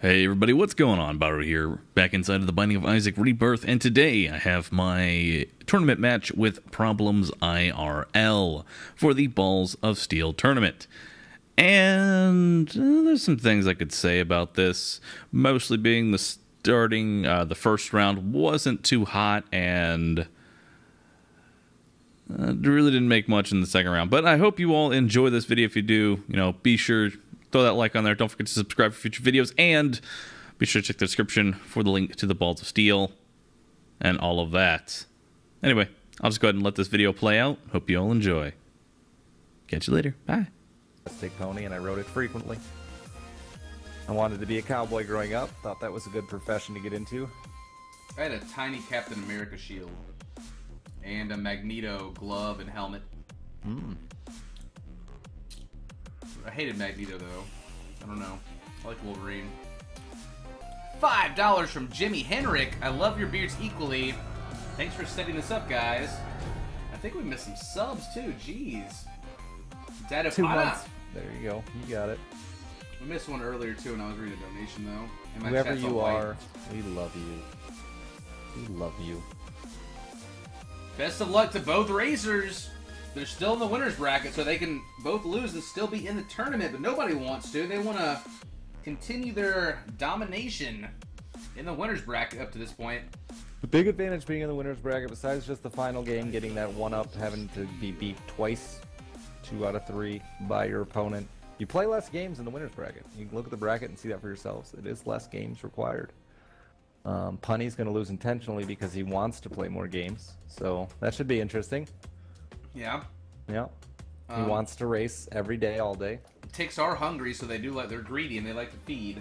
Hey everybody, what's going on? Bahroo here, back inside of the Binding of Isaac Rebirth, and today I have my tournament match with Problems IRL for the Balls of Steel tournament. And there's some things I could say about this, mostly being the starting, the first round wasn't too hot, and really didn't make much in the second round. But I hope you all enjoy this video. If you do, you know, be sure throw that like on there. Don't forget to subscribe for future videos. And be sure to check the description for the link to the Balls of Steel and all of that. Anyway, I'll just go ahead and let this video play out. Hope you all enjoy. Catch you later. Bye. Pony, and I rode it frequently. I wanted to be a cowboy growing up. Thought that was a good profession to get into. I had a tiny Captain America shield and a Magneto glove and helmet. I hated Magneto, though. I don't know. I like Wolverine. $5 from Jimmy Henrik. I love your beards equally. Thanks for setting this up, guys. I think we missed some subs, too. Jeez. Dad, 2 months. There you go. You got it. We missed one earlier, too, and I was reading a donation, though. Whoever you are, we love you. We love you. Best of luck to both racers. They're still in the winner's bracket, so they can both lose and still be in the tournament, but nobody wants to. They want to continue their domination in the winner's bracket up to this point. The big advantage being in the winner's bracket, besides just the final game, getting that one-up, having to be beat twice, 2 out of 3, by your opponent. You play less games in the winner's bracket. You can look at the bracket and see that for yourselves. It is less games required. Punny's going to lose intentionally because he wants to play more games, so that should be interesting. Yeah. Yeah. He wants to race every day, all day. Ticks are hungry, so they do like, they're greedy and they like to feed.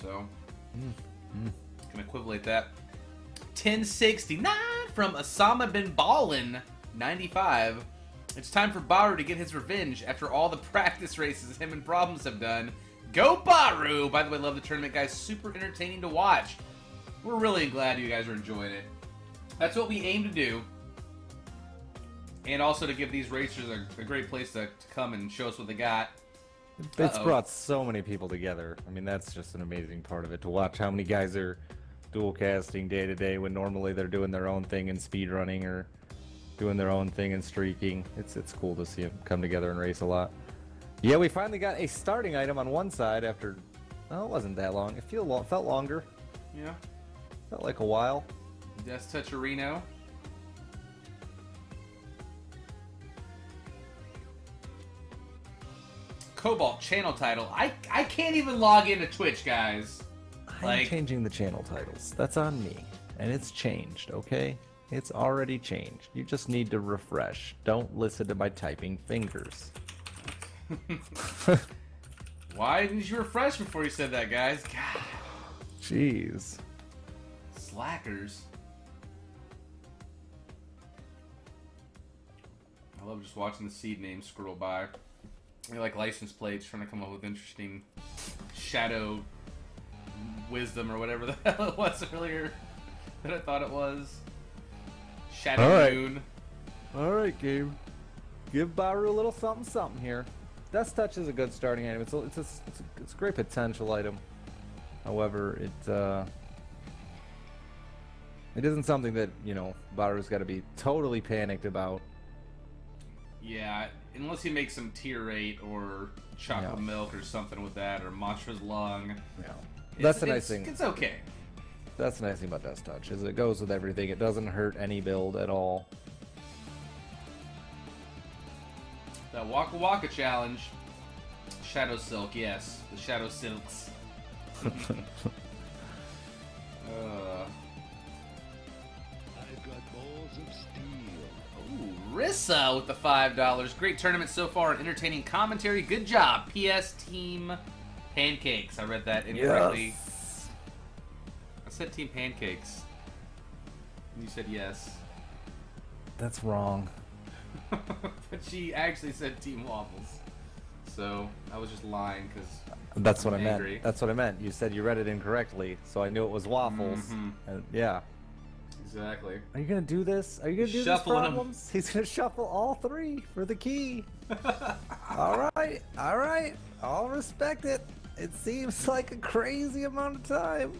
So, can equivalent that. 1069 from Osama bin Ballin, 95. It's time for Bahroo to get his revenge after all the practice races him and Problems have done. Go Bahroo! By the way, love the tournament, guys. Super entertaining to watch. We're really glad you guys are enjoying it. That's what we aim to do. And also to give these racers a great place to come and show us what they got. It's brought so many people together. I mean, that's just an amazing part of it, to watch how many guys are dual casting day to day when normally they're doing their own thing in speedrunning or doing their own thing in streaking. It's cool to see them come together and race a lot. Yeah, we finally got a starting item on one side after, oh, it wasn't that long. It felt longer. Yeah. Felt like a while. Death Touch Reno. Cobalt channel title. I can't even log into Twitch, guys. I'm changing the channel titles. That's on me. And it's changed, okay? It's already changed. You just need to refresh. Don't listen to my typing fingers. Why didn't you refresh before you said that, guys? God. Jeez. Slackers. I love just watching the seed names scroll by. You're like license plates, trying to come up with interesting shadow wisdom or whatever the hell it was earlier that I thought it was. Shadow Moon. Alright, Gabe. Give Bahroo a little something something here. Death Touch is a good starting item. It's a great potential item. However, it isn't something that, you know, Bahroo's got to be totally panicked about. Yeah, unless he makes some tier 8 or chocolate milk or something with that, or Mantra's Lung. Yeah. That's the nice thing. It's okay. That's the nice thing about Death Touch, is it goes with everything. It doesn't hurt any build at all. That Waka Waka challenge. Shadow Silk, yes. The Shadow Silks. I've got Balls of Steel. Rissa with the $5. Great tournament so far and entertaining commentary. Good job. PS Team Pancakes. I read that incorrectly. Yes. I said Team Pancakes. You said yes. That's wrong. But she actually said Team Waffles. So I was just lying because that's what I meant. That's what I meant. You said you read it incorrectly, so I knew it was waffles. And yeah. Exactly. Are you gonna do this? Are you gonna do Shuffling these problems? Him. He's gonna shuffle all three for the key. All right, all right. I'll respect it. It seems like a crazy amount of time.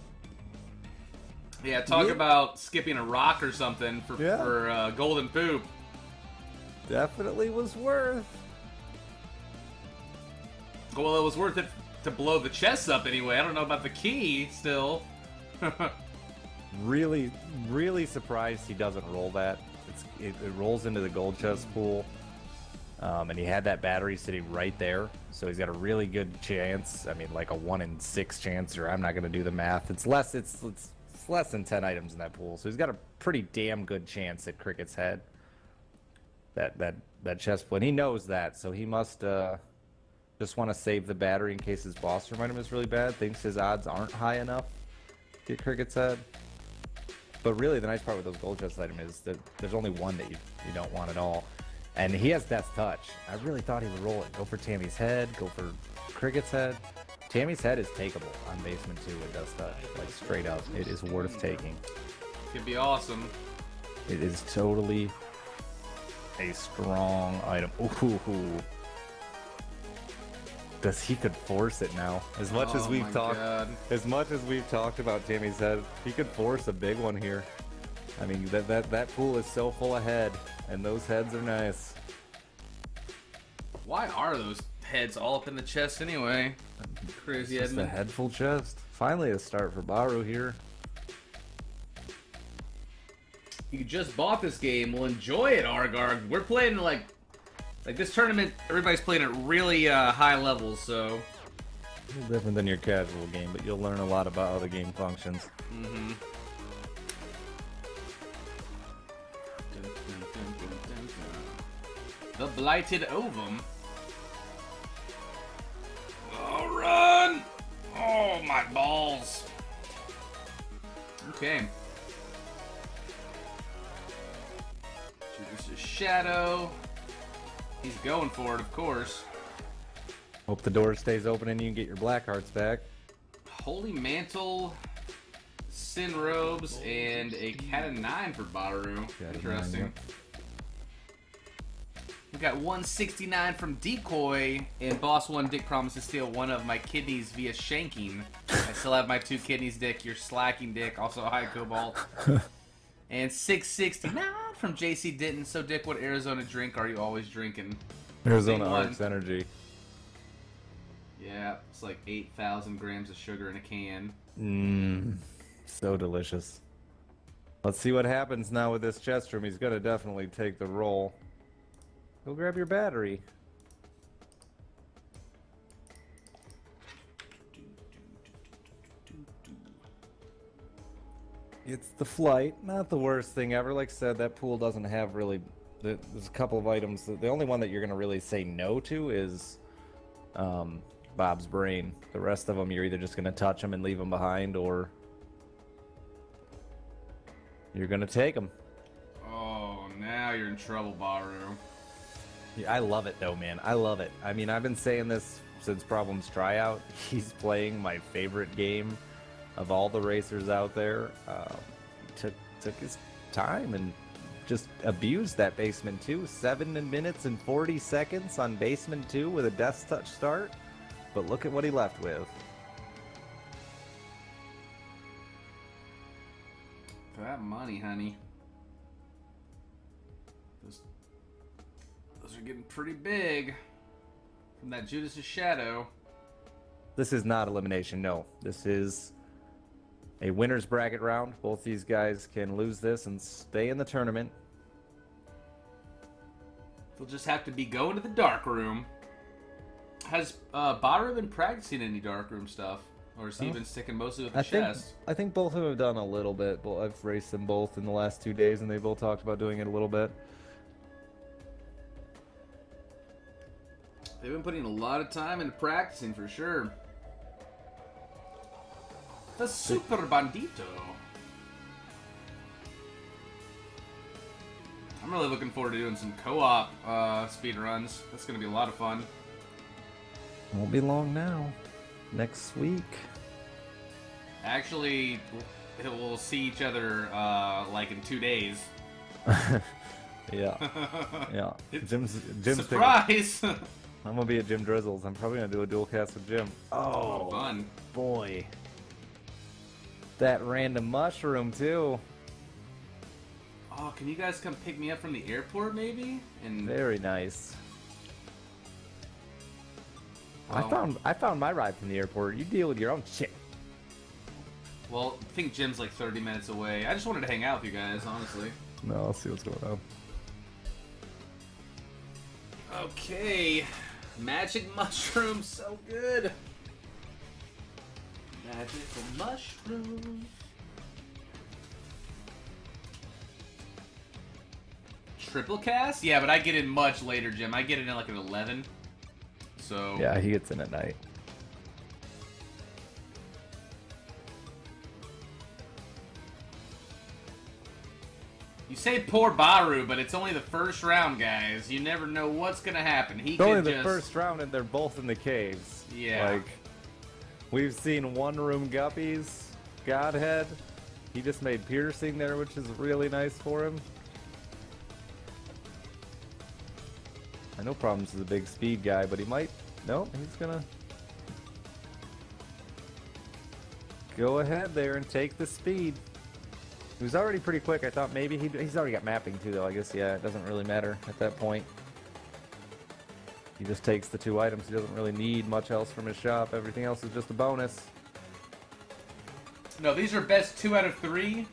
Yeah, talk about skipping a rock or something for, golden poop. Definitely was worth. Well, it was worth it to blow the chests up anyway. I don't know about the key still. Really, really surprised he doesn't roll that. It rolls into the gold chest pool. And he had that battery sitting right there, so he's got a really good chance. I mean, like a 1 in 6 chance, or I'm not going to do the math. It's less than 10 items in that pool, so he's got a pretty damn good chance at Cricket's head. That chest plate. He knows that, so he must just want to save the battery in case his boss remind him is really bad. Thinks his odds aren't high enough to get Cricket's head. But really, the nice part with those gold chest items is that there's only one that you don't want at all. And he has Death's Touch. I really thought he would roll it. Go for Tammy's head. Go for Cricket's head. Tammy's head is takeable on Basement 2 with Death's Touch. Like, straight up. It is worth taking. It could be awesome. It is totally a strong item. Ooh. He could force it now. As much as we've talked, as much as we've talked about Tammy's head, he could force a big one here. I mean, that pool is so full of head. And those heads are nice. Why are those heads all up in the chest anyway? Crazy Edmund. Just a head full chest. Finally a start for Bahroo here. You just bought this game. Well, enjoy it, Argarg. We're playing like this tournament, everybody's playing at really high levels, so. A little different than your casual game, but you'll learn a lot about how the game functions. Mm-hmm. The Blighted Ovum. Oh, run! Oh, my balls. Okay. This is Shadow. He's going for it, of course. Hope the door stays open and you can get your black hearts back. Holy Mantle, Sin Robes, and a Cat of 9 for Bahroo. Interesting. We got 169 from Decoy, and Boss 1 Dick promised to steal one of my kidneys via shanking. I still have my 2 kidneys, Dick. You're slacking, Dick. Also, hi, Cobalt. And 669 from JC Denton. So, Dick, what Arizona drink are you always drinking? Arizona Arts Energy. Yeah, it's like 8,000 grams of sugar in a can. Mmm, so delicious. Let's see what happens now with this chest room. He's going to definitely take the roll. Go grab your battery. It's the flight, not the worst thing ever. Like I said, that pool doesn't have really, there's a couple of items. The only one that you're gonna really say no to is Bob's Brain. The rest of them, you're either just gonna touch them and leave them behind, or you're gonna take them. Oh, now you're in trouble, Bahroo. Yeah, I love it though, man. I love it. I mean, I've been saying this since Problems Tryout. He's playing my favorite game of all the racers out there. Took his time and just abused that Basement 2. 7 minutes and 40 seconds on Basement 2 with a Death's Touch start. But look at what he left with. For that money, honey. Those are getting pretty big from that Judas' Shadow. This is not elimination, no. This is a winner's bracket round. Both these guys can lose this and stay in the tournament. They'll just have to be going to the dark room. Has Bahroo been practicing any dark room stuff? Or is he been sticking mostly with the chest? I think both of them have done a little bit. Well, I've raced them both in the last 2 days, and they both talked about doing it a little bit. They've been putting a lot of time into practicing, for sure. The Super Bandito. I'm really looking forward to doing some co-op speedruns. That's going to be a lot of fun. Won't be long now. Next week. Actually, we'll see each other like in 2 days. Yeah. Jim's surprise! I'm gonna be at Jim Drizzles. I'm probably gonna do a dual cast with Jim. Oh, fun. Boy. That random mushroom, too. Oh, can you guys come pick me up from the airport, maybe? And very nice. Oh. I found my ride from the airport. You deal with your own shit. Well, I think Jim's like 30 minutes away. I just wanted to hang out with you guys, honestly. No, I'll see what's going on. Okay. Magic mushroom, so good. Magical mushroom. Triple cast? Yeah, but I get in much later, Jim. I get in at like an 11. So yeah, he gets in at night. You say poor Bahroo, but it's only the first round, guys. You never know what's gonna happen. He could just... It's only the first round, and they're both in the caves. Yeah. Like, we've seen one-room guppies, Godhead. He just made piercing there, which is really nice for him. I know Problems is a big speed guy, but he might... No, he's gonna... Go ahead there and take the speed. He was already pretty quick. I thought maybe he's already got mapping too, though. I guess, yeah, it doesn't really matter at that point. He just takes the two items. He doesn't really need much else from his shop. Everything else is just a bonus. No, these are best 2 out of 3.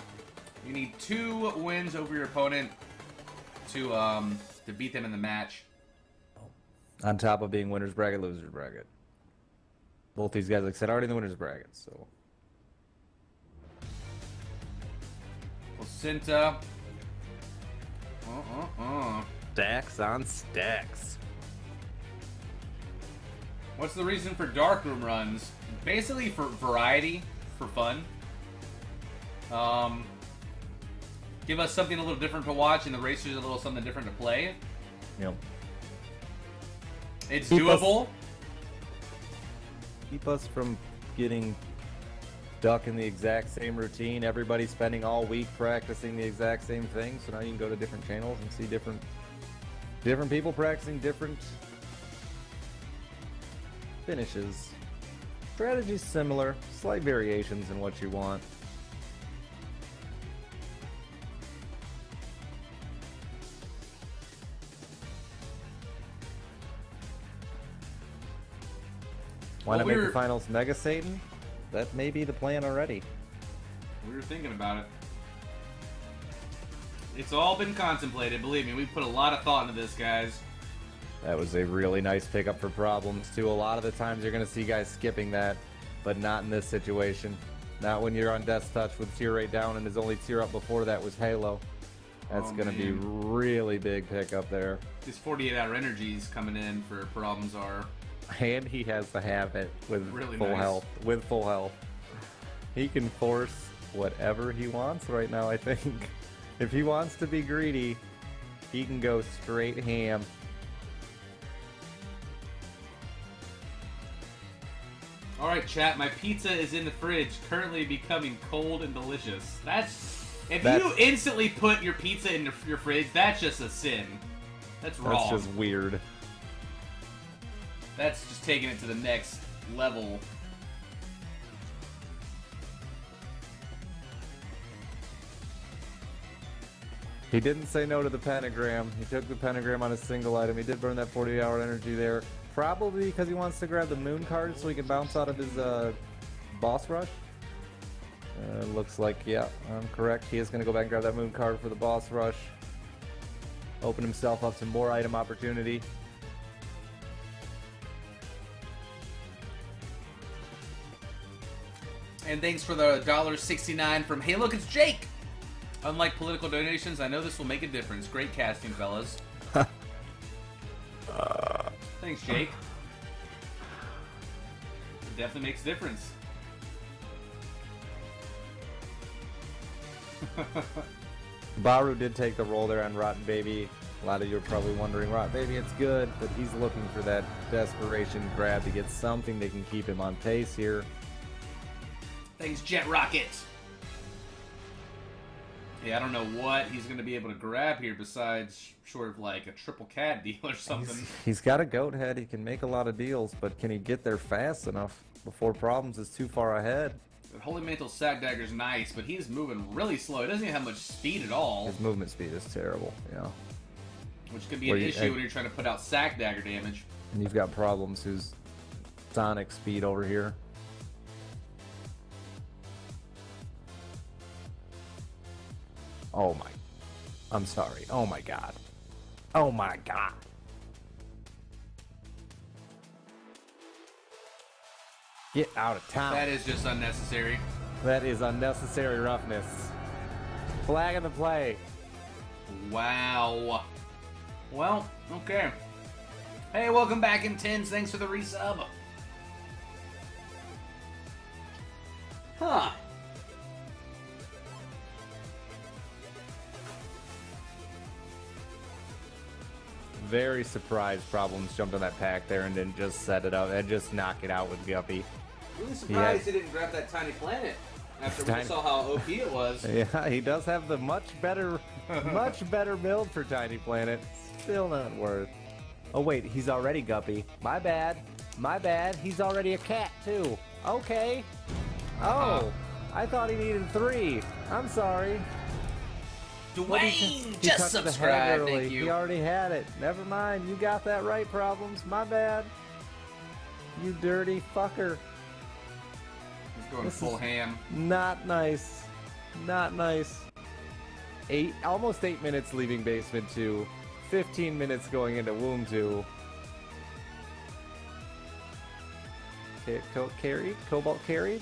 You need 2 wins over your opponent to beat them in the match. On top of being winner's bracket, loser's bracket. Both these guys, like I said, already in the winner's bracket, so... Jacinta. Stacks on stacks. What's the reason for dark room runs? Basically for variety, for fun. Give us something a little different to watch and the racers a little something different to play. Yep. It's doable. Keep us from getting... Duck in the exact same routine. Everybody's spending all week practicing the exact same thing, so now you can go to different channels and see different people practicing different finishes. Strategies similar, slight variations in what you want. Why not make the finals Mega Satan? That may be the plan already. We were thinking about it. It's all been contemplated, believe me. We put a lot of thought into this, guys. That was a really nice pickup for Problems, too. A lot of the times you're going to see guys skipping that, but not in this situation. Not when you're on Death's Touch with tier rate down and his only tier up before that was Halo. That's going to be really big pickup there. His 48-hour energies coming in for Problems are... And he has the habit with really full health. With full health, he can force whatever he wants right now. I think if he wants to be greedy, he can go straight ham. All right, chat. My pizza is in the fridge, currently becoming cold and delicious. That's you instantly put your pizza in your fridge. That's just a sin. That's wrong. That's just weird. That's just taking it to the next level. He didn't say no to the pentagram. He took the pentagram on a single item. He did burn that 48-hour energy there. Probably because he wants to grab the moon card so he can bounce out of his boss rush. Looks like, yeah, I'm correct. He is going to go back and grab that moon card for the boss rush. Open himself up to more item opportunity. And thanks for the $1.69 from Hey Look, It's Jake. Unlike political donations, I know this will make a difference. Great casting, fellas. Thanks, Jake. It definitely makes a difference. Bahroo did take the roll there on Rotten Baby. A lot of you are probably wondering, Rotten Baby, it's good, but he's looking for that desperation grab to get something that can keep him on pace here. Thanks, Jet Rocket. Yeah, I don't know what he's going to be able to grab here besides short of like a triple cat deal or something. He's got a goat head. He can make a lot of deals, but can he get there fast enough before Problems is too far ahead? But Holy Mantle Sack Dagger's nice, but he's moving really slow. He doesn't even have much speed at all. His movement speed is terrible, yeah. Which could be an issue when you're trying to put out Sack Dagger damage. And you've got Problems who's sonic speed over here. Oh my, I'm sorry. Oh my God. Oh my God. Get out of town. That is just unnecessary. That is unnecessary roughness. Flag in the play. Wow. Well, okay. Hey, welcome back in tens. Thanks for the resub. Huh. Very surprised Problems jumped on that pack there and didn't just set it up and just knock it out with Guppy. Really surprised he didn't grab that tiny planet after we saw how OP it was. Yeah, he does have the much better build for Tiny Planet. Still not worth. Oh wait, he's already Guppy. My bad. My bad. He's already a cat too. Okay. Oh, I thought he needed 3. I'm sorry. Dwayne just subscribed, thank you. He already had it. Never mind, you got that right, Problems. My bad. You dirty fucker. He's going full ham. Not nice. Not nice. Almost 8 minutes leaving Basement 2. 15 minutes going into Womb 2. Carried? Cobalt carried?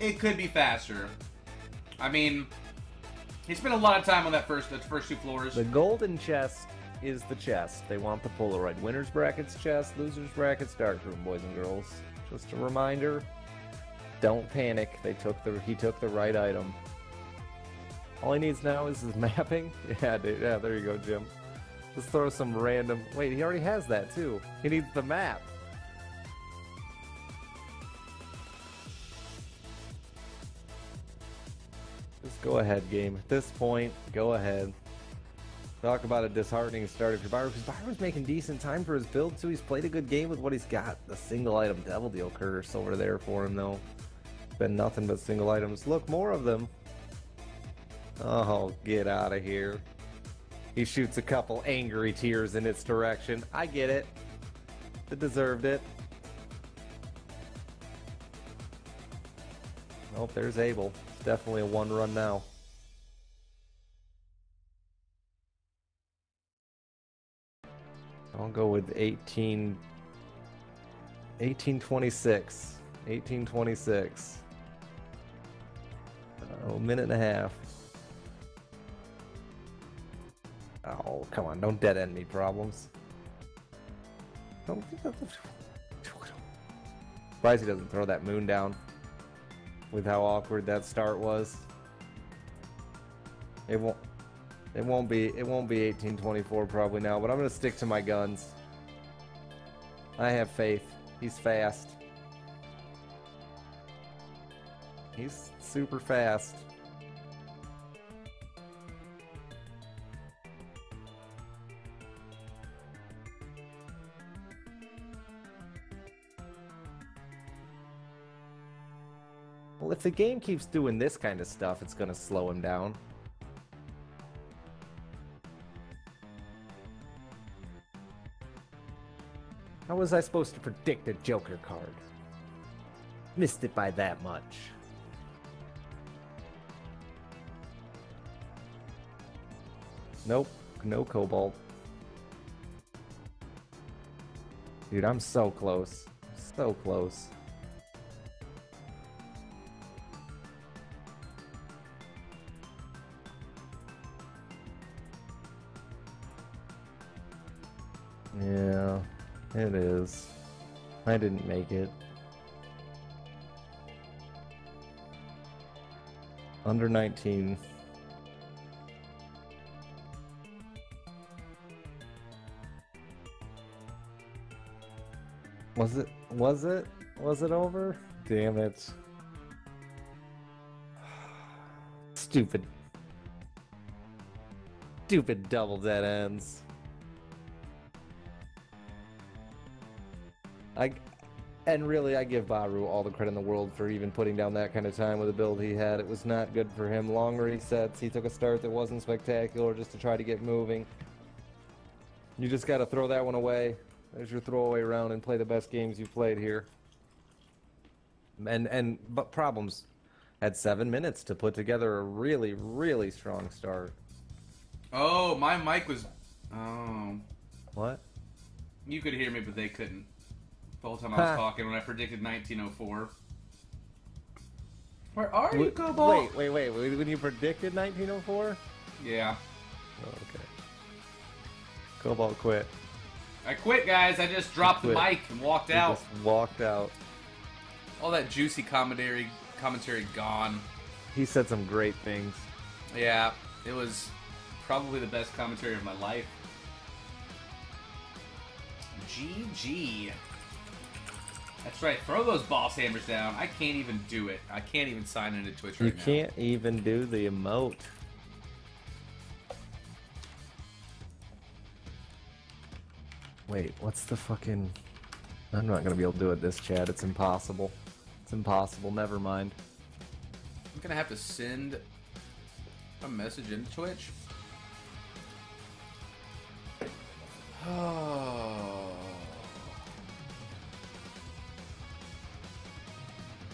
It could be faster. I mean, he spent a lot of time on that first 2 floors. The golden chest is the chest. They want the Polaroid. Winners brackets chest, losers brackets darkroom, boys and girls. Just a reminder, don't panic. They took the he took the right item. All he needs now is his mapping. Yeah, dude, yeah, there you go, Jim. Let's throw some random. Wait, he already has that too. He needs the map. Just go ahead, game. At this point, go ahead. Talk about a disheartening start if you're Bahroo, because Bahroo's making decent time for his build, too. He's played a good game with what he's got. The single item devil deal curse over there for him, though. Been nothing but single items. Look, more of them. Oh, get out of here. He shoots a couple angry tears in its direction. I get it. It deserved it. Oh, there's Abel. Definitely a one run now. I'll go with 1826. 1826. Oh, a minute and a half. Oh, come on, don't dead end me, Problems. Don't think that's surprised he doesn't throw that moon down. With how awkward that start was, it won't be 1824 probably now. But I'm gonna stick to my guns. I have faith. He's fast. He's super fast. Well, if the game keeps doing this kind of stuff, it's gonna slow him down. How was I supposed to predict a Joker card? Missed it by that much. Nope, no Cobalt. Dude, I'm so close. So close. Yeah, it is. I didn't make it. Under 19. Was it over? Damn it. Stupid double dead ends. And really, I give Bahroo all the credit in the world for even putting down that kind of time with the build he had. It was not good for him. Long resets. He took a start that wasn't spectacular just to try to get moving. You just got to throw that one away. There's your throwaway round and play the best games you've played here. But Problems had 7 minutes to put together a really, really strong start. Oh, my mic was... Oh. What? You could hear me, but they couldn't. The whole time I was talking when I predicted 1904. Where are you, Cobalt? Wait. When you predicted 1904? Yeah. Oh, okay. Cobalt quit. I quit, guys. I just dropped the mic and walked out. Just walked out. All that juicy commentary gone. He said some great things. Yeah, it was probably the best commentary of my life. GG. That's right. Throw those boss hammers down. I can't even do it. I can't even sign into Twitch right now. You can't even do the emote. Wait, what's the fucking... I'm not gonna be able to do it this chat. It's impossible. It's impossible. Never mind. I'm gonna have to send a message into Twitch. Oh...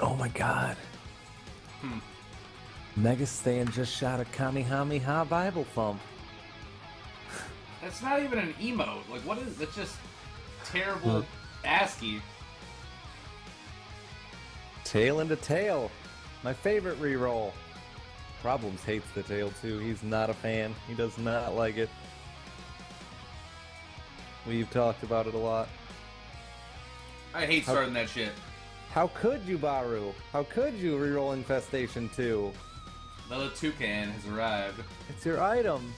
Oh my god. Megastan just shot a Kamehameha Bible thump. That's not even an emote. Like, what is... That's just terrible ASCII. Tail into tail. My favorite reroll. Problems hates the tail, too. He's not a fan. He does not like it. We've talked about it a lot. I hate starting that shit. How could you, Bahroo? How could you reroll Infestation 2? Another toucan has arrived. It's your item.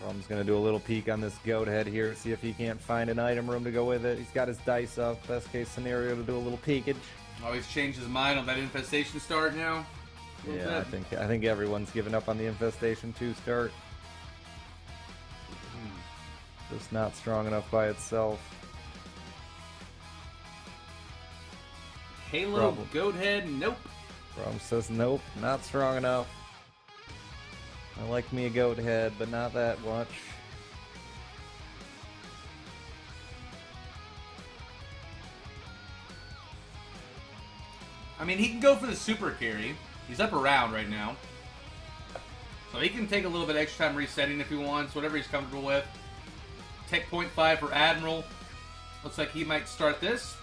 Problems gonna do a little peek on this goat head here, see if he can't find an item room to go with it. He's got his dice up. Best case scenario to do a little peekage. Oh, he's changed his mind on that Infestation start now. Yeah, I think everyone's given up on the Infestation 2 start. Just not strong enough by itself. Halo, Goathead, nope. Problem says nope, not strong enough. I like me a Goathead, but not that much. I mean, he can go for the super carry. He's up around right now. So he can take a little bit extra time resetting if he wants, whatever he's comfortable with. Tech 0.5 for Admiral. Looks like he might start this.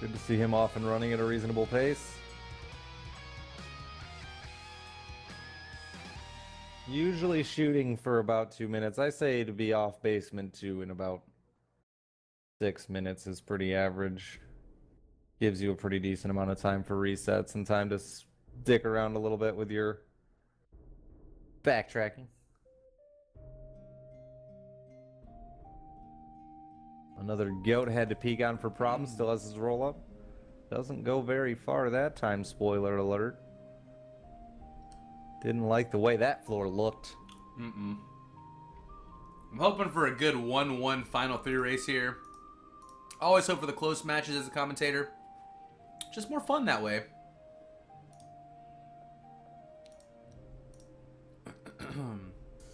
Good to see him off and running at a reasonable pace. Usually shooting for about 2 minutes. I say to be off basement 2 in about 6 minutes is pretty average. Gives you a pretty decent amount of time for resets and time to stick around a little bit with your backtracking. Another goat head to peek on for Problems. Still has his roll up. Doesn't go very far that time, spoiler alert. Didn't like the way that floor looked. Mm-mm. I'm hoping for a good 1-1 final three race here. Always hope for the close matches as a commentator. Just more fun that way.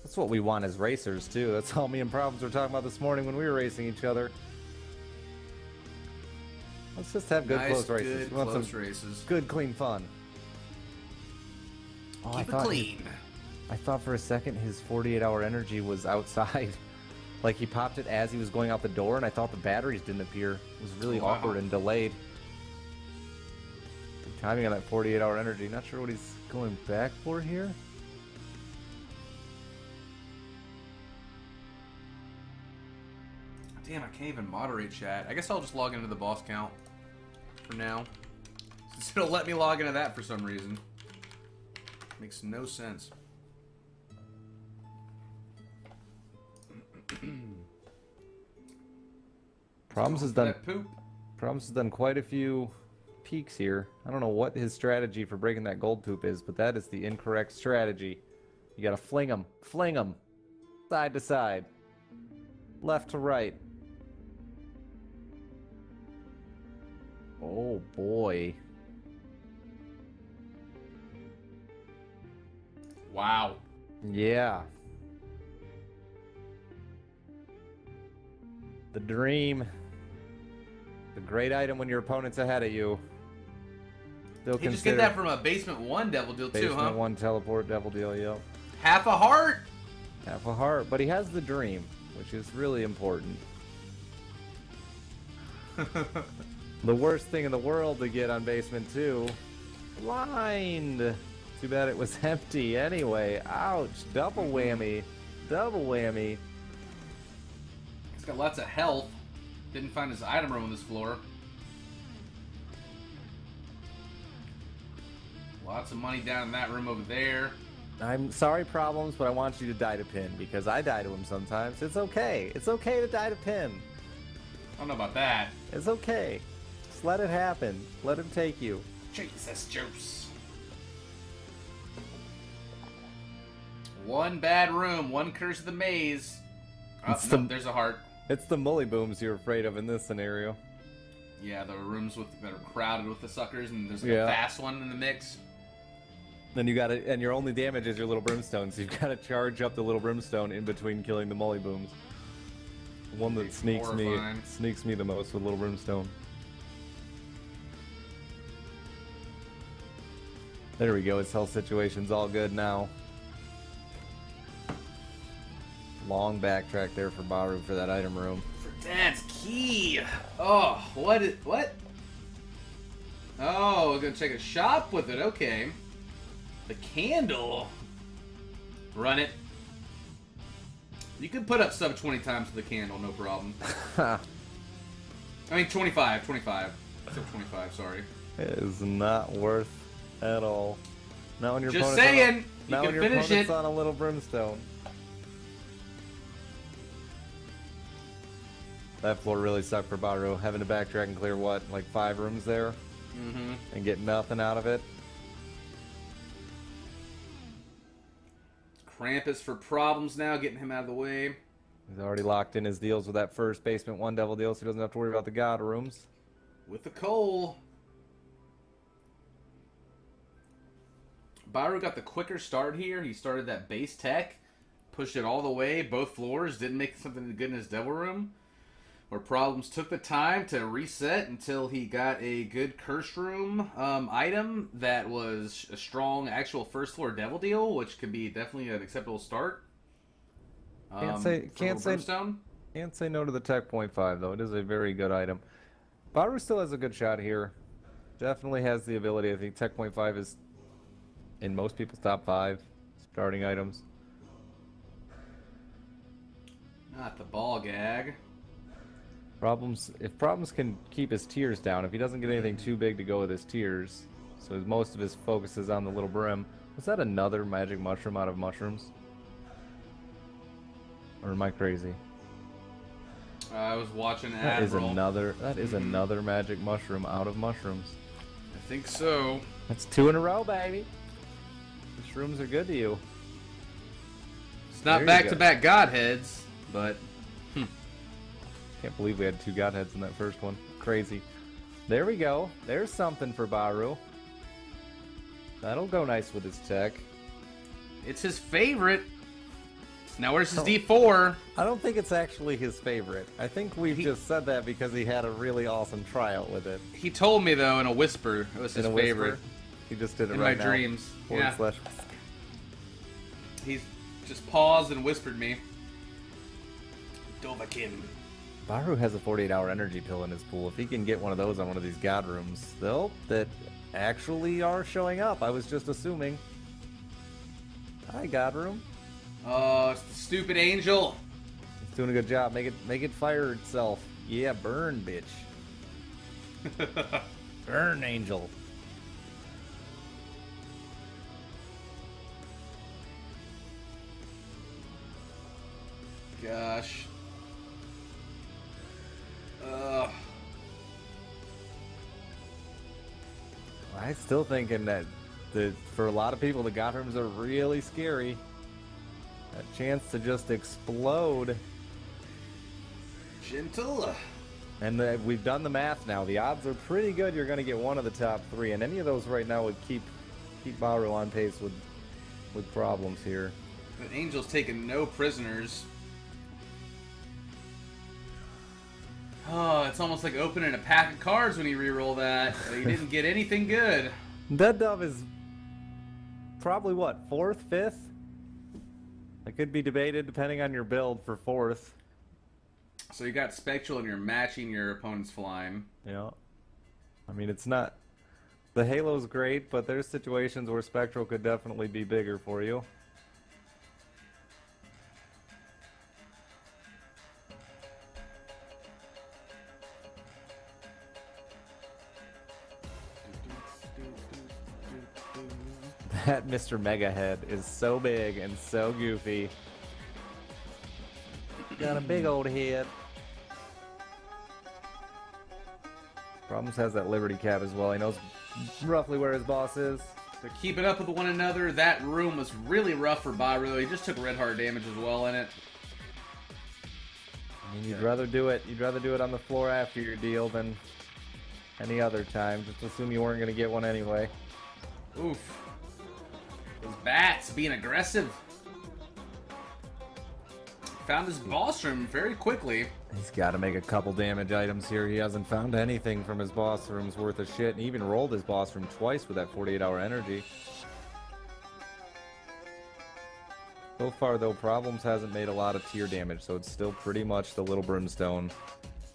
That's what we want as racers, too. That's all me and Problems were talking about this morning when we were racing each other. Let's just have good close races. We want some good, clean fun. Oh, keep it clean. I thought for a second his 48-hour energy was outside. Like, he popped it as he was going out the door, and I thought the batteries didn't appear. It was really awkward and delayed. The timing on that 48-hour energy. Not sure what he's going back for here. Damn, I can't even moderate chat. I guess I'll just log into the boss count for now. Since it'll let me log into that for some reason. Makes no sense. Problems has done. That poop. Problems has done quite a few peaks here. I don't know what his strategy for breaking that gold poop is, but that is the incorrect strategy. You gotta fling him. Fling him. Side to side. Left to right. Oh boy. Wow. Yeah. The dream. The great item when your opponent's ahead of you. Still you just get that from a basement one devil deal too, huh? Basement one teleport devil deal, yep. Half a heart. Half a heart, but he has the dream, which is really important. The worst thing in the world to get on basement two. Blind. Too bad it was empty anyway. Ouch. Double whammy. Double whammy. He's got lots of health. Didn't find his item room on this floor. Lots of money down in that room over there. I'm sorry, Problems, but I want you to die to Pin, because I die to him sometimes. It's okay. It's okay to die to Pin. I don't know about that. It's okay. Just let it happen. Let him take you. Jesus, Juice. One bad room, one curse of the maze. Oh, no, there's a heart. It's the mully booms you're afraid of in this scenario. Yeah, the rooms with that are crowded with the suckers, and there's like a fast one in the mix. Then you gotta, and your only damage is your little brimstone, so you've got to charge up the little brimstone in between killing the mully booms. The one that sneaks me the most with little brimstone. There we go. His health situation's all good now. Long backtrack there for Bahroo for that item room. That's key. Oh, what is what? Oh, we're gonna check a shop with it. Okay. The candle. Run it. You can put up sub 20 times with the candle, no problem. I mean 25. Sub 25, sorry. It is not worth at all. Now when your just saying, you can finish it on a little brimstone. That floor really sucked for Bahroo, having to backtrack and clear what, like 5 rooms there? Mm-hmm. And get nothing out of it. Krampus for Problems now, getting him out of the way. He's already locked in his deals with that first basement one devil deal, so he doesn't have to worry about the god rooms. With the coal. Bahroo got the quicker start here. He started that base tech, pushed it all the way, both floors, didn't make something good in his devil room. Where Problems took the time to reset until he got a good curse room item that was a strong actual first floor devil deal, which could be definitely an acceptable start. Can't say no to the tech 0.5 though. It is a very good item. Bahroo still has a good shot here. Definitely has the ability. I think tech 0.5 is in most people's top 5 starting items. Not the ball gag. Problems, if Problems can keep his tiers down, if he doesn't get anything too big to go with his tiers, so most of his focus is on the little brim. Was that another magic mushroom out of mushrooms? Or am I crazy? I was watching Admiral. That is another magic mushroom out of mushrooms. I think so. That's 2 in a row, baby. Mushrooms are good to you. It's not back-to-back godheads, but... Can't believe we had 2 godheads in that first one. Crazy. There we go. There's something for Bahroo. That'll go nice with his tech. It's his favorite. Now where's his D4? I don't think it's actually his favorite. I think he just said that because he had a really awesome tryout with it. He told me though in a whisper it was his favorite. He just did it in right now. In my dreams. Yeah. He's just paused and whispered me. Dovahkiin. Bahroo has a 48-hour energy pill in his pool. If he can get one of those on one of these god rooms, though, that actually are showing up. I was just assuming. Hi, god room. Oh, it's the stupid angel. It's doing a good job. Make it fire itself. Yeah, burn, bitch. Burn, angel. Gosh. I'm still thinking that for a lot of people, the god rooms are really scary. A chance to just explode. Gentle. And we've done the math now. The odds are pretty good you're going to get one of the top three, and any of those right now would keep Bahroo on pace with problems here. But Angel's taking no prisoners. Oh, it's almost like opening a pack of cards when you re-roll that. So you didn't get anything good. That dove is probably, what, fourth, fifth? That could be debated depending on your build for fourth. So you got Spectral and you're matching your opponent's flying. Yeah. I mean, it's not... The Halo's great, but there's situations where Spectral could definitely be bigger for you. That Mr. Mega Head is so big and so goofy. Got a big old head. Problems has that Liberty Cap as well. He knows roughly where his boss is. They're keeping up with one another. That room was really rough for Bahroo. He just took red heart damage as well in it. I mean, you'd rather do it on the floor after your deal than any other time. Just assume you weren't going to get one anyway. Oof. Those bats being aggressive. Found his boss room very quickly. He's got to make a couple damage items here. He hasn't found anything from his boss room's worth of shit, and he even rolled his boss room twice with that 48-hour energy. So far, though, Problems hasn't made a lot of tier damage, so it's still pretty much the Little Brimstone.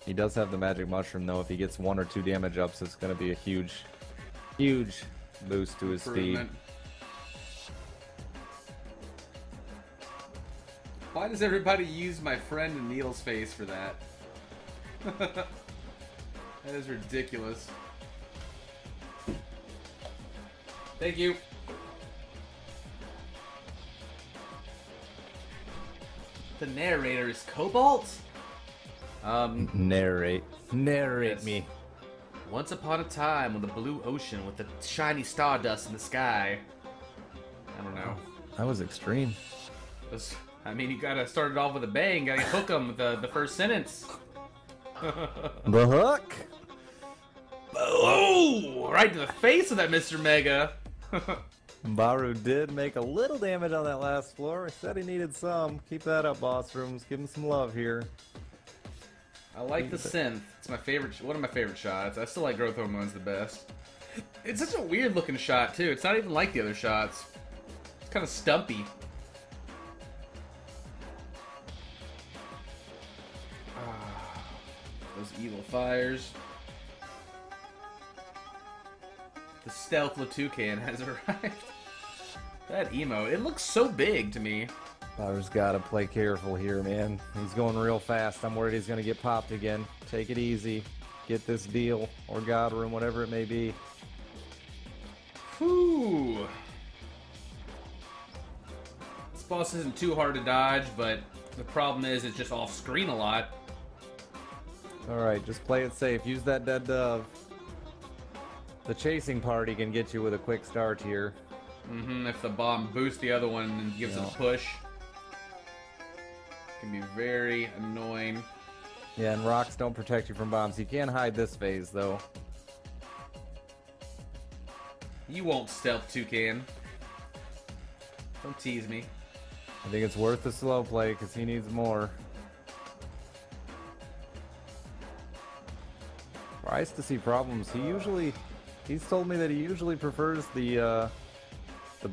He does have the Magic Mushroom, though. If he gets one or two damage ups, it's going to be a huge, huge boost to his speed. Why does everybody use my friend in Needle's face for that? That is ridiculous. Thank you. The narrator is Cobalt? Narrate me. Once upon a time on the blue ocean with the shiny stardust in the sky. I don't know. That was extreme. I mean, you gotta start it off with a bang. Gotta hook him with the first sentence. The hook? Oh! Right to the face of that Mr. Mega. Bahroo did make a little damage on that last floor. He said he needed some. Keep that up, boss rooms. Give him some love here. I like the synth. It's my favorite. One of my favorite shots. I still like Growth Hormones the best. It's such a weird looking shot, too. It's not even like the other shots. It's kind of stumpy. Those evil fires. The stealth Latoucan has arrived. That emote, it looks so big to me. Bahroo's gotta play careful here, man. He's going real fast. I'm worried he's gonna get popped again. Take it easy. Get this deal or God room, whatever it may be. Whew. This boss isn't too hard to dodge, but the problem is it's just off screen a lot. Alright, just play it safe. Use that dead dove. The chasing party can get you with a quick start here. Mm-hmm, if the bomb boosts the other one and gives it a push. It can be very annoying. Yeah, and rocks don't protect you from bombs. You can hide this phase, though. You won't stealth Toucan. Don't tease me. I think it's worth the slow play, because he needs more. Tries to see Problems. He's told me that he usually prefers the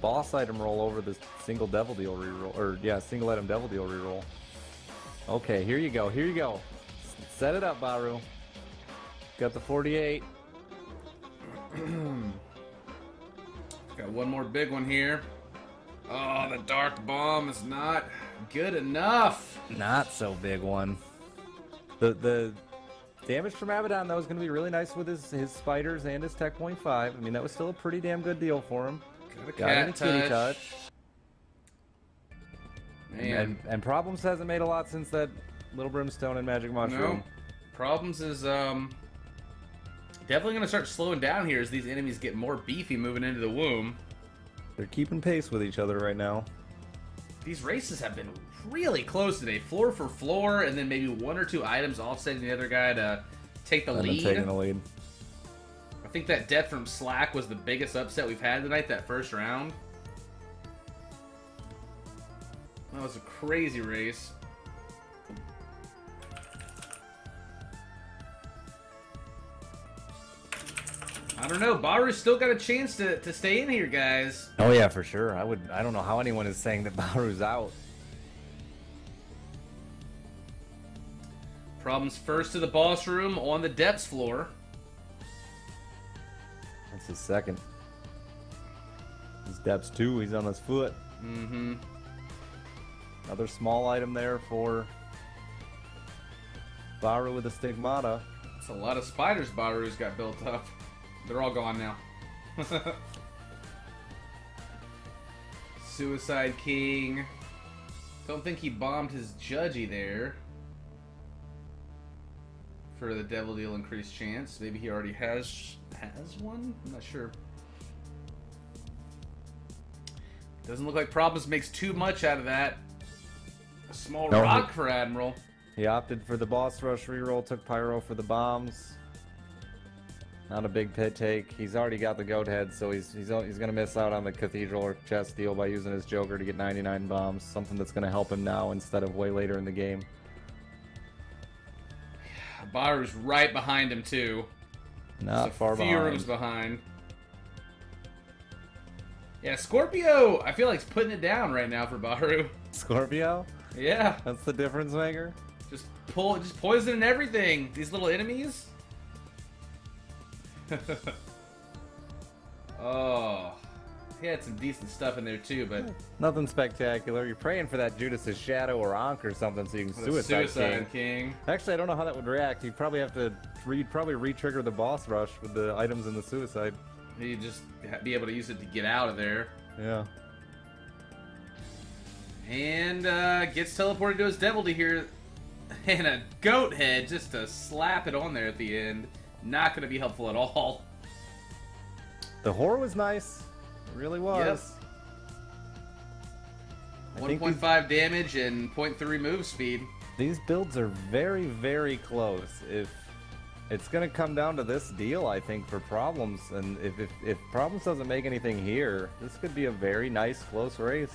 boss item roll over the single devil deal reroll, or yeah, single item devil deal reroll. Okay, here you go, here you go. Set it up, Bahroo. Got the 48. Got one more big one here. Oh, the dark bomb is not good enough. Not so big one. The damage from Abaddon, that was going to be really nice with his spiders and his Tech 0.5. I mean, that was still a pretty damn good deal for him. Got a kitty touch. Man. And Problems hasn't made a lot since that Little Brimstone and Magic Mushroom. No. Problems is Definitely going to start slowing down here as these enemies get more beefy moving into the womb. They're keeping pace with each other right now. These races have been really close today, floor for floor, and then maybe one or two items offsetting the other guy to take the lead. Taking the lead. I think that death from Slack was the biggest upset we've had tonight, that first round. That was a crazy race. I don't know. Bahroo's still got a chance to stay in here, guys. Oh yeah, for sure. I don't know how anyone is saying that Bahroo's out. Problems first to the boss room on the depths floor. That's his second. His depths two. He's on his foot. Mm-hmm. Another small item there for Bahroo with a stigmata. That's a lot of spiders Bahroo's got built up. They're all gone now. Suicide King. Don't think he bombed his judgy there. For the Devil Deal increased chance. Maybe he already has one? I'm not sure. Doesn't look like Problems makes too much out of that. A small rock for Admiral. He opted for the boss rush reroll, took Pyro for the bombs. Not a big pit take. He's already got the goat head, so he's gonna miss out on the cathedral or chest deal by using his Joker to get 99 bombs. Something that's gonna help him now instead of way later in the game. Bahroo's right behind him too. Not far behind. A few rooms behind. Yeah, Scorpio. I feel like he's putting it down right now for Bahroo. Scorpio. Yeah. That's the difference maker. Just poisoning everything. These little enemies. Oh, he had some decent stuff in there too, but nothing spectacular. You're praying for that Judas's shadow or Ankh or something so you can suicide king. Actually, I don't know how that would react. You'd probably have to re-trigger the boss rush with the items in the suicide. You'd just be able to use it to get out of there. Yeah. And gets teleported to his devilty here, and a goat head just to slap it on there at the end. Not going to be helpful at all. The horror was nice. It really was. Yep. 1.5 damage and 0.3 move speed. These builds are very, very close. If it's going to come down to this deal, I think, for Problems. And if Problems doesn't make anything here, this could be a very nice, close race.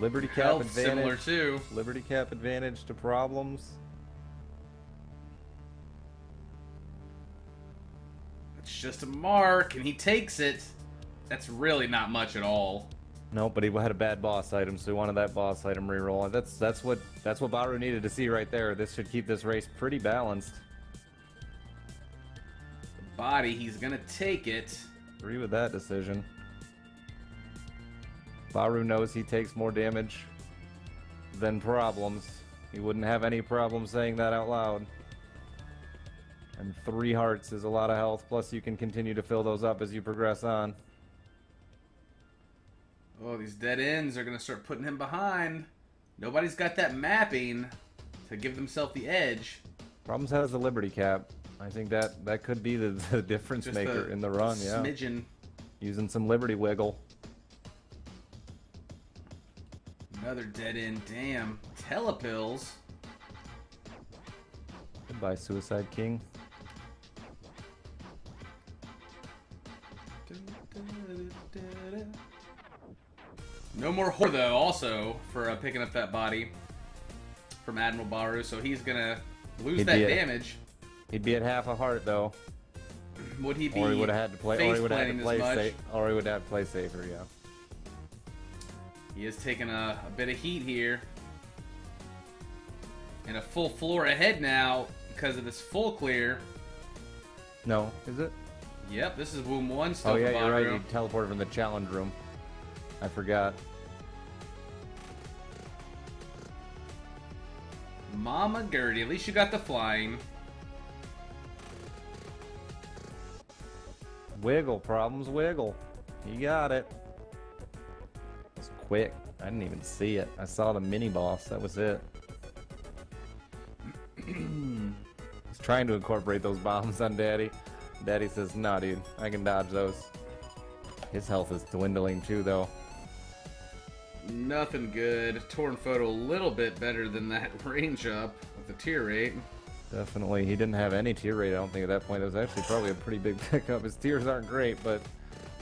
Liberty Cap advantage. Similar too. Liberty Cap advantage to Problems. It's just a mark, and he takes it. That's really not much at all. No, but he had a bad boss item, so he wanted that boss item reroll. That's what Bahroo needed to see right there. This should keep this race pretty balanced. The body, he's gonna take it. Agree with that decision. Bahroo knows he takes more damage than Problems. He wouldn't have any problem saying that out loud. And 3 hearts is a lot of health, plus you can continue to fill those up as you progress on. Oh, these dead ends are going to start putting him behind. Nobody's got that mapping to give themselves the edge. Problems has the Liberty Cap. I think that could be the difference maker in the run. Yeah, smidgen. Using some Liberty Wiggle. Another dead end. Damn. Telepills. Goodbye, Suicide King. No more horror though, also, for picking up that body from Admiral Bahroo, so he's gonna lose that damage. He'd be at half a heart though. Would he be? Or he would have had to play. Or he would have had to play safe. Or he would have to play safer. Yeah. He is taking a bit of heat here, and a full floor ahead now because of this full clear. No, is it? Yep, this is Womb 1 still. Oh yeah, you're right. You teleported from the challenge room. I forgot. Mama Gertie, at least you got the flying. Wiggle, Problems wiggle. You got it. It's quick. I didn't even see it. I saw the mini boss. That was it. He's trying to incorporate those bombs on Daddy. Daddy says, nah, dude. I can dodge those. His health is dwindling, too, though. Nothing good. Torn photo a little bit better than that range up with the tier rate. Definitely. He didn't have any tier rate, I don't think, at that point. It was actually probably a pretty big pickup. His tiers aren't great, but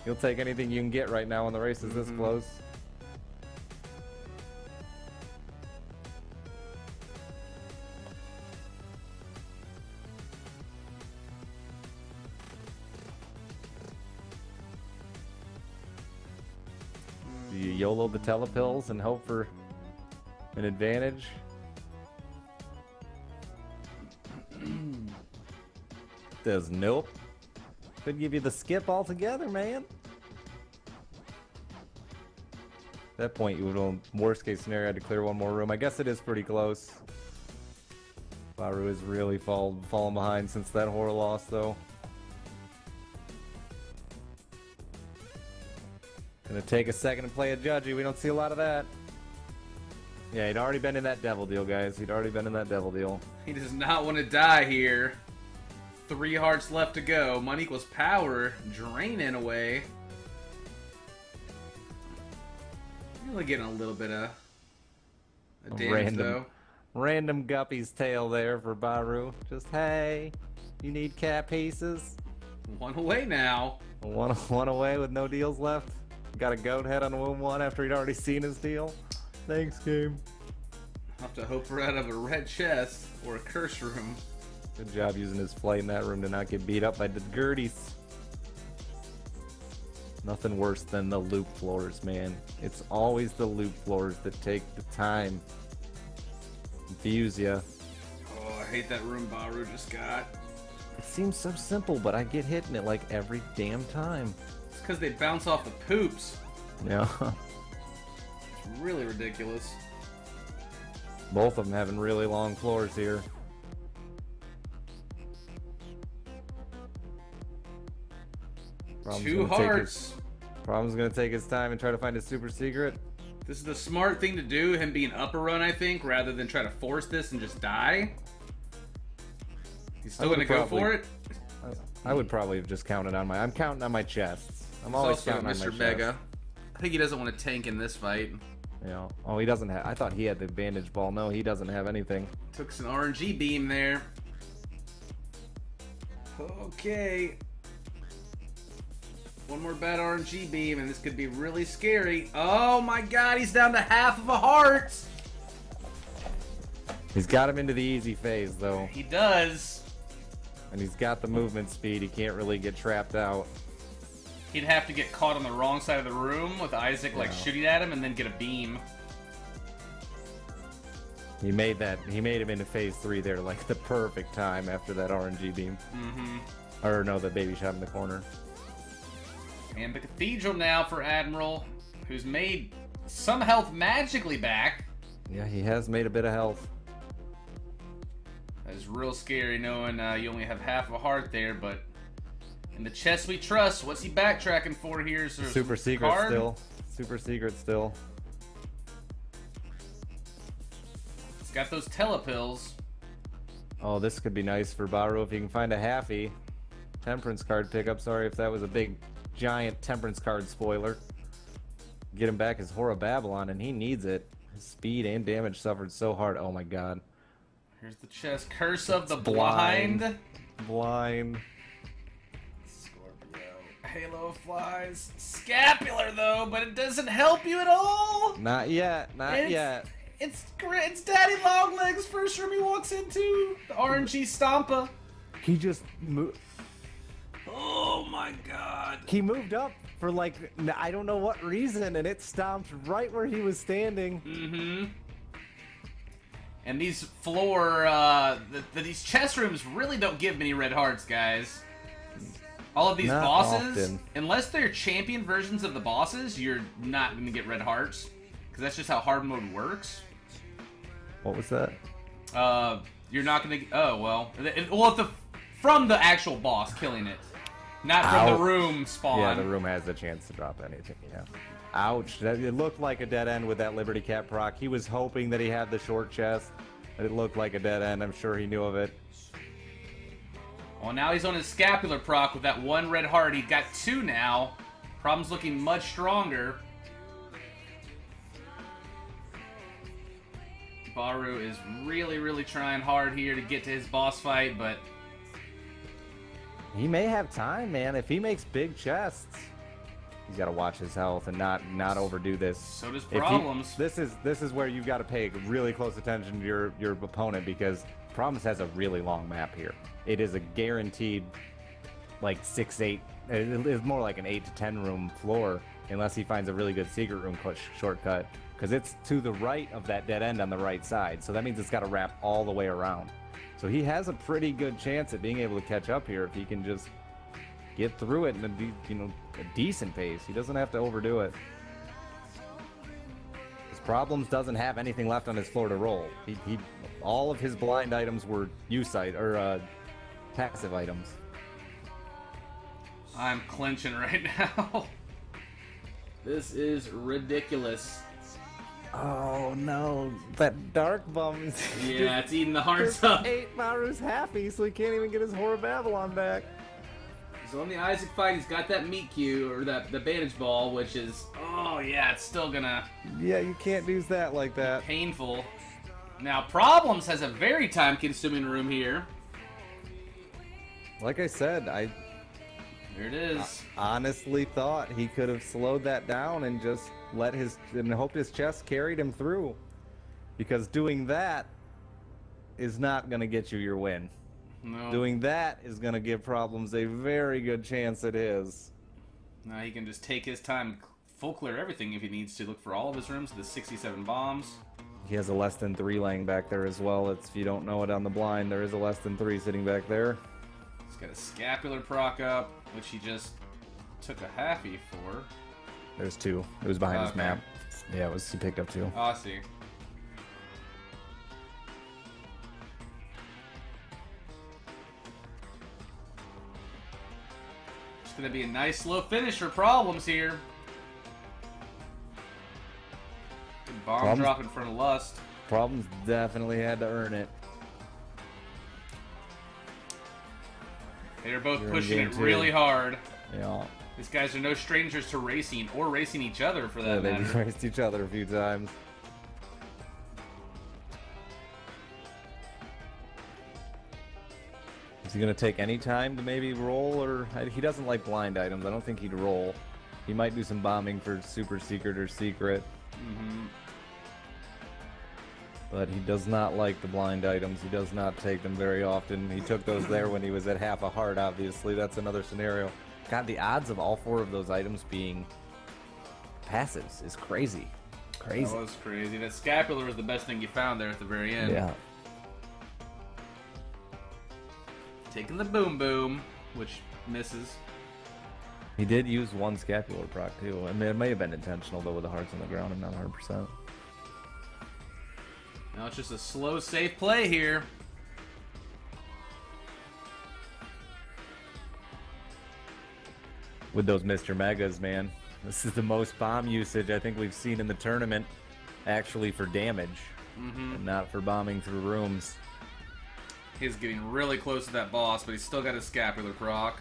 you'll take anything you can get right now when the race is this close. You YOLO the telepills and hope for an advantage. Says nope. Could give you the skip altogether, man. At that point, you would have, worst case scenario, had to clear one more room. I guess it is pretty close. Bahroo has really fallen behind since that horror loss, though. Gonna take a second and play a judgy. We don't see a lot of that. Yeah, he'd already been in that devil deal, guys. He'd already been in that devil deal. He does not want to die here. 3 hearts left to go. Money equals power. Draining away. Really getting a little bit of a damage, though. Random guppy's tail there for Bahroo. Just, hey, you need cat pieces? One away now. One away with no deals left. Got a goat head on wound one after he'd already seen his deal. Thanks, game. I'll have to hope we're out of a red chest or a curse room. Good job using his play in that room to not get beat up by the Gerties. Nothing worse than the loop floors, man. It's always the loop floors that take the time. Confuse ya. Oh, I hate that room Bahroo just got. It seems so simple, but I get hit in it like every damn time. It's because they bounce off the poops. Yeah. It's really ridiculous. Both of them having really long floors here. Problem's 2 hearts. Problem's gonna take his time and try to find his super secret. This is the smart thing to do, him being upper run, I think, rather than try to force this and just die. He's still gonna go for it. I would probably have just counted on my... I'm counting on my chests. I'm always counting on my chests. Mr. Mega. I think he doesn't want to tank in this fight. Yeah. Oh, he doesn't have... I thought he had the bandage ball. No, he doesn't have anything. Took some RNG beam there. Okay. One more bad RNG beam, and this could be really scary. Oh my god, he's down to half of a heart! He's got him into the easy phase, though. He does. And he's got the movement speed. He can't really get trapped out. He'd have to get caught on the wrong side of the room with Isaac, like, shooting at him and then get a beam. He made that. He made him into phase 3 there, like, the perfect time after that RNG beam. Mm-hmm. Or, no, the baby shot in the corner. And the cathedral now for Admiral, who's made some health magically back. Yeah, he has made a bit of health. That is real scary knowing you only have half a heart there, but in the chest we trust. What's he backtracking for here? So super secret card? Still. Super secret still. He's got those telepills. Oh, this could be nice for Bahroo if he can find a halfie. Temperance card pickup. Sorry if that was a big... giant temperance card spoiler. Get him back his Horror Babylon, and he needs it. His speed and damage suffered so hard. Oh my god. Here's the chest. Curse of the blind. Blind. Scorpio. Halo flies. Scapular, though, but it doesn't help you at all. Not yet. Not yet. It's Daddy Longlegs first room he walks into. The RNG Stompa. He just moved. Oh my god. He moved up for like, I don't know what reason, and it stomped right where he was standing. Mm-hmm. And these floor, these chest rooms really don't give many red hearts, guys. All of these not bosses, often. Unless they're champion versions of the bosses, you're not going to get red hearts. Because that's just how hard mode works. What was that? You're not going to, oh, well. Well, if the, from the actual boss killing it. Not from the room spawn. Yeah, the room has a chance to drop anything, yeah. Ouch. That, it looked like a dead end with that Liberty Cat proc. He was hoping that he had the short chest, but it looked like a dead end. I'm sure he knew of it. Well, now he's on his scapular proc with that one red heart. He got two now. Problems looking much stronger. Bahroo is really, really trying hard here to get to his boss fight, but... he may have time, man. If he makes big chests, he's got to watch his health and not overdo this. So does Problems. This is where you've got to pay really close attention to your opponent, because Problems has a really long map here. It is a guaranteed, like, 6-8. It's more like an 8-to-10 room floor, unless he finds a really good secret room shortcut, because it's to the right of that dead end on the right side. So that means it's got to wrap all the way around. So he has a pretty good chance at being able to catch up here if he can just get through it in a decent pace. He doesn't have to overdo it. His Problems doesn't have anything left on his floor to roll. He all of his blind items were passive items. I'm clinching right now. This is ridiculous. Oh no, that dark bum. Yeah, it's eating the hearts up. Bahroo's happy, so he can't even get his Horror Babylon back. So on the Isaac fight, he's got that meat cue, or that the bandage ball, which is, oh yeah, it's still gonna... yeah, you can't use that like that. Painful. Now, Problems has a very time-consuming room here. Like I said, here it is. I honestly thought he could have slowed that down and just let his, and hoped his chest carried him through, because doing that is not going to get you your win. No. Doing that is going to give Problems a very good chance at his. Now he can just take his time, full clear everything if he needs to, look for all of his rooms, the 67 bombs. He has a less than 3 laying back there as well. It's, if you don't know it on the blind, there is a less than 3 sitting back there. He's got a scapular proc up, which he just took a halfie for. There's 2. It was behind his map. Yeah, it was. He picked up 2. Oh, I see. It's gonna be a nice slow finish for Problems here. Good bomb drop in front of Lust. Problems definitely had to earn it. They're both pushing it really hard. Yeah. These guys are no strangers to racing, or racing each other for that matter. They've raced each other a few times. Is he going to take any time to maybe roll? Or he doesn't like blind items. I don't think he'd roll. He might do some bombing for super secret or secret. Mm-hmm. But he does not like the blind items. He does not take them very often. He took those there when he was at half a heart, obviously. That's another scenario. God, the odds of all 4 of those items being passives is crazy. Crazy. That was crazy. That scapular was the best thing you found there at the very end. Yeah. Taking the boom boom, which misses. He did use 1 scapular proc too. I mean, it may have been intentional though with the hearts on the ground. I'm not 100%. Now it's just a slow, safe play here. With those Mr. Megas, man. This is the most bomb usage I think we've seen in the tournament, actually, for damage, and not for bombing through rooms. He's getting really close to that boss, but he's still got his scapular proc.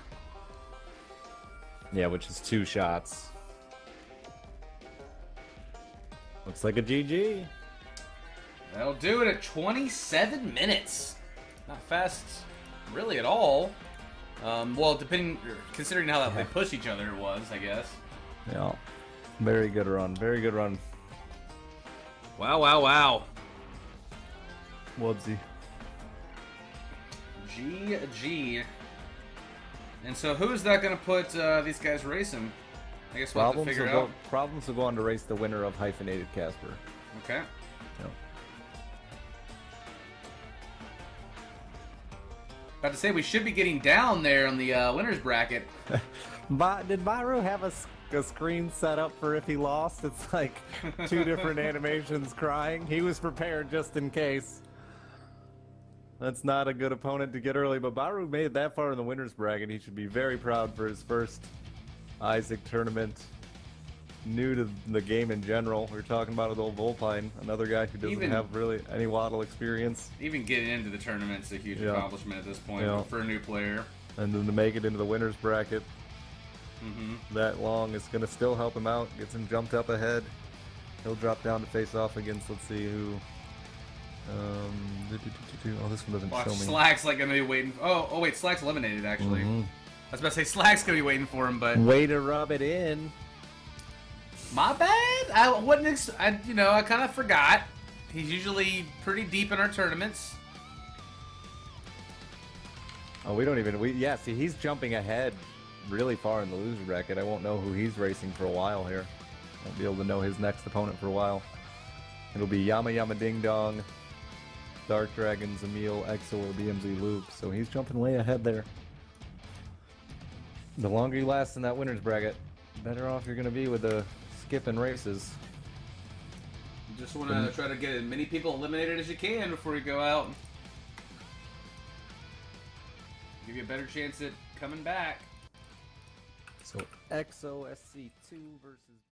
Yeah, which is 2 shots. Looks like a GG. That'll do it at 27 minutes. Not fast, really, at all. Well, considering how that they push each other, it was, I guess. Yeah. Very good run. Very good run. Wow, wow, wow. Wubsy. GG. And so who's that going to put these guys racing? I guess we'll have to figure it out. Problems will go on to race the winner of Hyphenated Casper. Okay. Yeah. About to say, we should be getting down there on the winner's bracket. Did Bahroo have a screen set up for if he lost? It's like 2 different animations crying. He was prepared just in case. That's not a good opponent to get early, but Bahroo made it that far in the winner's bracket. He should be very proud for his first Isaac tournament. new to the game in general. We were talking about with old Volpine, another guy who doesn't have really any Waddle experience. Even getting into the tournament's a huge accomplishment at this point for a new player. And then to make it into the winner's bracket that long is going to still help him out. Gets him jumped up ahead. He'll drop down to face off against, let's see who. Oh, this one doesn't show me. Slack's like going to be waiting. Oh, wait, Slack's eliminated actually. I was about to say Slack's going to be waiting for him, but. Way to rub it in. My bad. I wouldn't. You know, I kind of forgot. He's usually pretty deep in our tournaments. Oh, we don't even. Yeah, see, he's jumping ahead really far in the loser bracket. I won't know who he's racing for a while here. Won't be able to know his next opponent for a while. It'll be Yama Yama Ding Dong, Dark Dragons, Emil, Exor, BMZ, Loop. So he's jumping way ahead there. The longer you last in that winner's bracket, better off you're going to be with the skipping races. You just want to try to get as many people eliminated as you can before you go out. Give you a better chance at coming back. So XOSC2 versus...